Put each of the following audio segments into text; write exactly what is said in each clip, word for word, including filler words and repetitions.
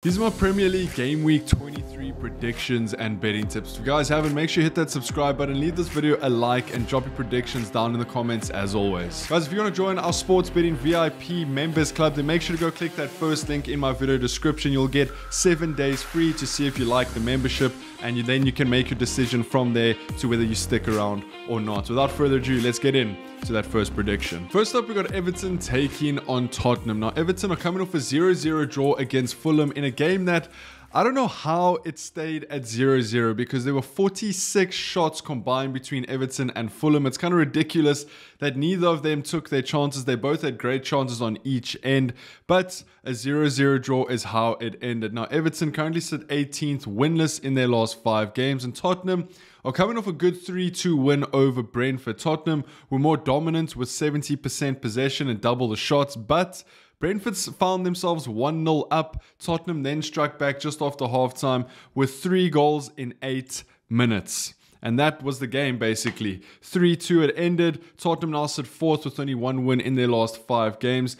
These are my Premier League Game Week twenty-three predictions and betting tips. If you guys haven't, make sure you hit that subscribe button, leave this video a like, and drop your predictions down in the comments as always. Guys, if you want to join our Sports Betting V I P Members Club, then make sure to go click that first link in my video description. You'll get seven days free to see if you like the membership, and you, then you can make your decision from there to whether you stick around or not. Without further ado, let's get in to that first prediction. First up, we got Everton taking on Tottenham. Now, Everton are coming off a zero zero draw against Fulham in a game that I don't know how it stayed at zero zero, because there were forty-six shots combined between Everton and Fulham. It's kind of ridiculous that neither of them took their chances. They both had great chances on each end, but a zero zero draw is how it ended. Now, Everton currently sit eighteenth, winless in their last five games, and Tottenham are coming off a good three two win over Brentford. Tottenham were more dominant with seventy percent possession and double the shots, but Brentford found themselves one nil up. Tottenham then struck back just after halftime with three goals in eight minutes. And that was the game, basically. three two it ended. Tottenham now sit fourth with only one win in their last five games.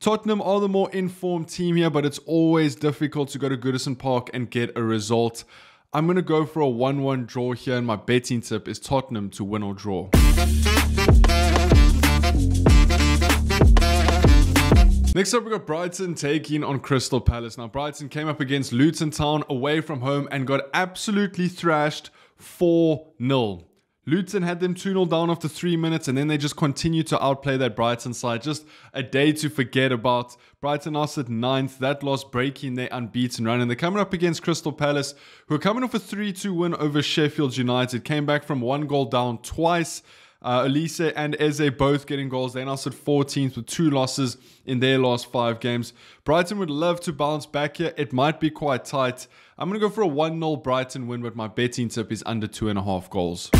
Tottenham are the more informed team here, but it's always difficult to go to Goodison Park and get a result. I'm going to go for a one one draw here, and my betting tip is Tottenham to win or draw. Next up, we got Brighton taking on Crystal Palace. Now, Brighton came up against Luton Town away from home and got absolutely thrashed four nil. Luton had them two nil down after three minutes, and then they just continued to outplay that Brighton side. Just a day to forget about. Brighton now sit ninth. That loss breaking their unbeaten run, and they're coming up against Crystal Palace, who are coming off a three two win over Sheffield United. Came back from one goal down twice. Uh, Elise and Eze both getting goals. They now sit fourteenth with two losses in their last five games. Brighton would love to bounce back here. It might be quite tight. I'm going to go for a one nil Brighton win, but my betting tip is under two and a half goals.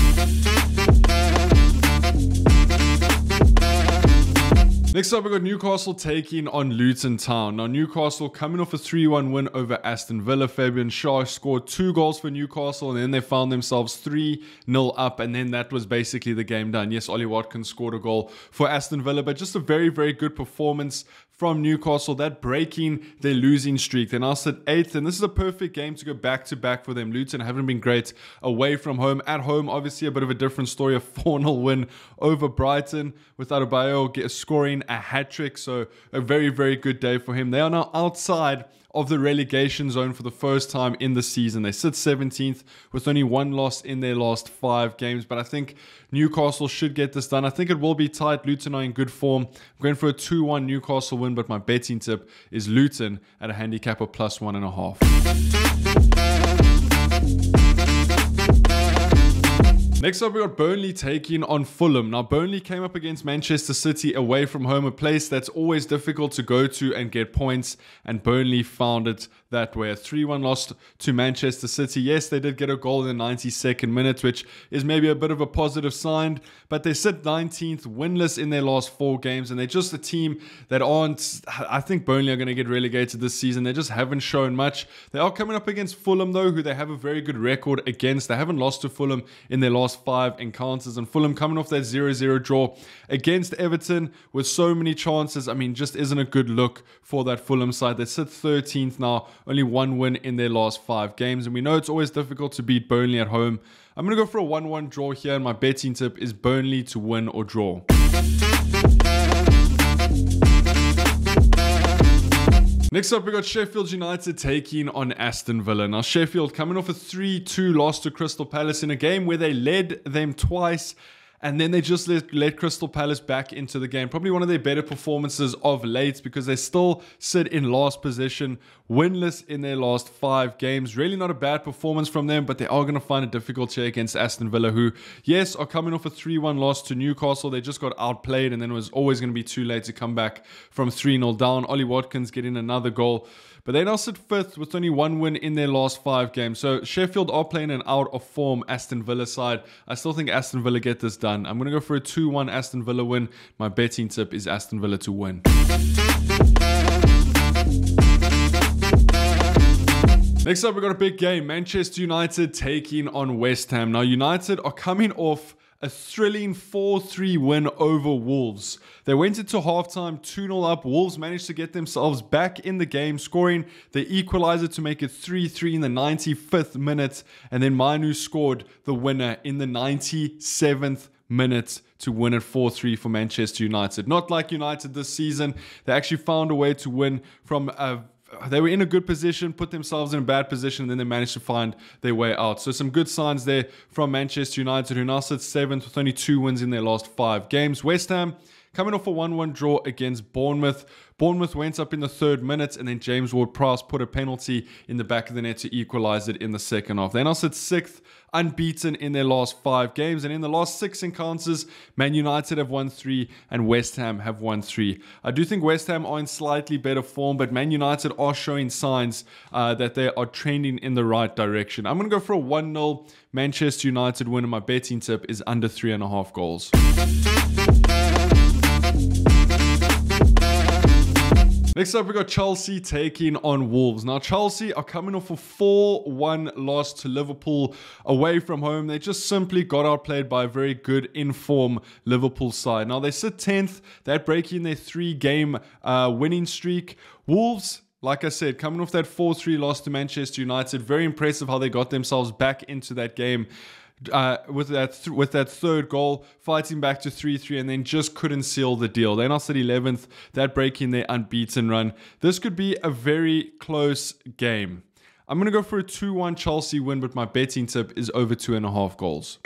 Next up, we've got Newcastle taking on Luton Town. Now, Newcastle coming off a three one win over Aston Villa. Fabian Schär scored two goals for Newcastle, and then they found themselves three nil up, and then that was basically the game done. Yes, Ollie Watkins scored a goal for Aston Villa, but just a very, very good performance from Newcastle, that breaking their losing streak. They now sit eighth, and this is a perfect game to go back-to-back for them. Luton haven't been great away from home. At home, obviously, a bit of a different story. A four nil win over Brighton with Adebayo scoring a hat-trick, so a very, very good day for him. They are now outside of the relegation zone for the first time in the season. They sit seventeenth with only one loss in their last five games, but I think Newcastle should get this done. I think it will be tight. Luton are in good form. I'm going for a two one Newcastle win, but my betting tip is Luton at a handicap of plus one and a half. Next up, we got Burnley taking on Fulham. Now, Burnley came up against Manchester City away from home, a place that's always difficult to go to and get points, and Burnley found it that way. A three one loss to Manchester City. Yes, they did get a goal in the ninety-second minute, which is maybe a bit of a positive sign, but they sit nineteenth, winless in their last four games, and they're just a team that aren't, I think Burnley are going to get relegated this season. They just haven't shown much. They are coming up against Fulham, though, who they have a very good record against. They haven't lost to Fulham in their last five encounters, and Fulham coming off that zero zero draw against Everton with so many chances. I mean, just isn't a good look for that Fulham side. They sit thirteenth now, only one win in their last five games, and we know it's always difficult to beat Burnley at home. I'm going to go for a one one draw here, and my betting tip is Burnley to win or draw. Next up, we got Sheffield United taking on Aston Villa. Now, Sheffield coming off a three two loss to Crystal Palace in a game where they led them twice, and then they just let, let Crystal Palace back into the game. Probably one of their better performances of late, because they still sit in last position, winless in their last five games. Really not a bad performance from them, but they are going to find it difficult here against Aston Villa, who, yes, are coming off a three one loss to Newcastle. They just got outplayed, and then it was always going to be too late to come back from three nil down. Ollie Watkins getting another goal. But they now sit fifth with only one win in their last five games. So Sheffield are playing an out-of-form Aston Villa side. I still think Aston Villa get this done. I'm going to go for a two one Aston Villa win. My betting tip is Aston Villa to win. Next up, we've got a big game. Manchester United taking on West Ham. Now, United are coming off a thrilling four three win over Wolves. They went into halftime two nil up. Wolves managed to get themselves back in the game, scoring the equalizer to make it three three in the ninety-fifth minute. And then Mainu scored the winner in the ninety-seventh minute to win at four three for Manchester United. Not like United this season. They actually found a way to win from a They were in a good position, put themselves in a bad position, and then they managed to find their way out. So some good signs there from Manchester United, who now sit seventh with only two wins in their last five games. West Ham coming off a one one draw against Bournemouth. Bournemouth went up in the third minute, and then James Ward-Prowse put a penalty in the back of the net to equalize it in the second half. They now sit sixth, unbeaten in their last five games. And in the last six encounters, Man United have won three and West Ham have won three. I do think West Ham are in slightly better form, but Man United are showing signs uh, that they are trending in the right direction. I'm going to go for a one nil Manchester United win, and my betting tip is under three and a half goals. Next up, we got Chelsea taking on Wolves. Now, Chelsea are coming off a four one loss to Liverpool away from home. They just simply got outplayed by a very good in-form Liverpool side. Now, they sit tenth. They're breaking their three-game uh, winning streak. Wolves, like I said, coming off that four three loss to Manchester United. Very impressive how they got themselves back into that game. Uh, with that th with that third goal, fighting back to three three, and then just couldn't seal the deal. They're now at eleventh, that breaking their unbeaten run. This could be a very close game. I'm going to go for a two one Chelsea win, but my betting tip is over two and a half goals.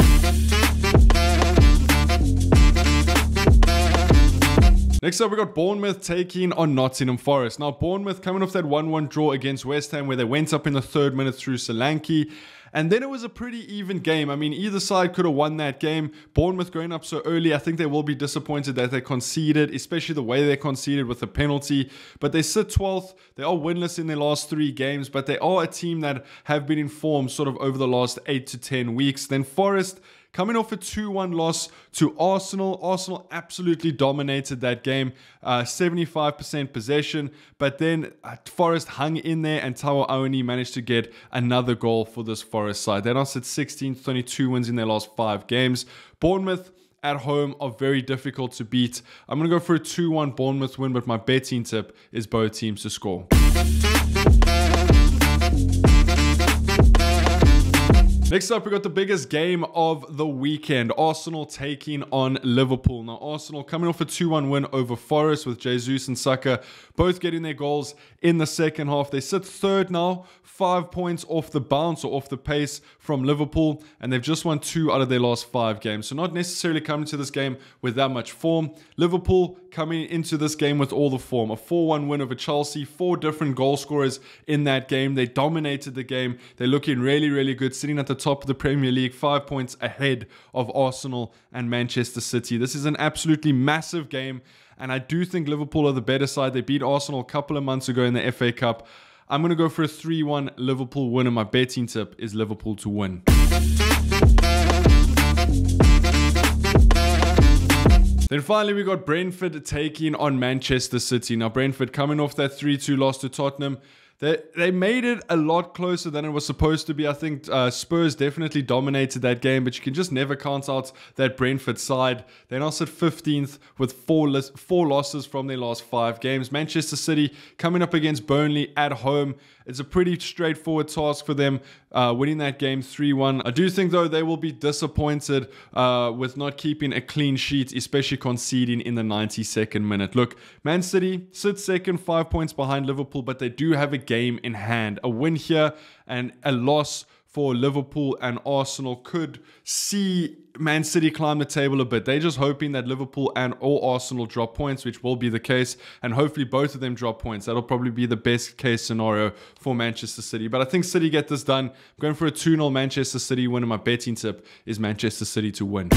Next up, we got Bournemouth taking on Nottingham Forest. Now, Bournemouth coming off that one one draw against West Ham, where they went up in the third minute through Solanke. And then it was a pretty even game. I mean, either side could have won that game. Bournemouth going up so early, I think they will be disappointed that they conceded, especially the way they conceded with the penalty. But they sit twelfth. They are winless in their last three games, but they are a team that have been in form sort of over the last eight to ten weeks. Then Forest, coming off a two one loss to Arsenal. Arsenal absolutely dominated that game, uh, seventy-five percent possession. But then uh, Forest hung in there, and Taiwo Awoniyi managed to get another goal for this Forest side. They now sit sixteenth, twenty-two wins in their last five games. Bournemouth at home are very difficult to beat. I'm going to go for a two one Bournemouth win, but my betting tip is both teams to score. Next up, we got the biggest game of the weekend. Arsenal taking on Liverpool. Now, Arsenal coming off a two one win over Forest, with Jesus and Saka both getting their goals in the second half. They sit third now, five points off the bounce or off the pace from Liverpool, and they've just won two out of their last five games. So not necessarily coming to this game with that much form. Liverpool coming into this game with all the form. A four one win over Chelsea, four different goal scorers in that game. They dominated the game. They're looking really, really good, sitting at the top of the Premier League, five points ahead of Arsenal and Manchester City. This is an absolutely massive game, and I do think Liverpool are the better side. They beat Arsenal a couple of months ago in the F A Cup. I'm going to go for a three one Liverpool win, and my betting tip is Liverpool to win. Then finally, we got Brentford taking on Manchester City. Now, Brentford coming off that three two loss to Tottenham. They, they made it a lot closer than it was supposed to be. I think uh, Spurs definitely dominated that game, but you can just never count out that Brentford side. They now sit fifteenth with four, four losses from their last five games. Manchester City coming up against Burnley at home. It's a pretty straightforward task for them, uh, winning that game three one. I do think, though, they will be disappointed uh, with not keeping a clean sheet, especially conceding in the ninety-second minute. Look, Man City sits second, five points behind Liverpool, but they do have a game in hand. A win here and a loss for Liverpool and Arsenal could see Man City climb the table a bit. They're just hoping that Liverpool and or Arsenal drop points, which will be the case, and hopefully both of them drop points. That'll probably be the best case scenario for Manchester City, but I think City get this done. I'm going for a two nil Manchester City win, and my betting tip is Manchester City to win.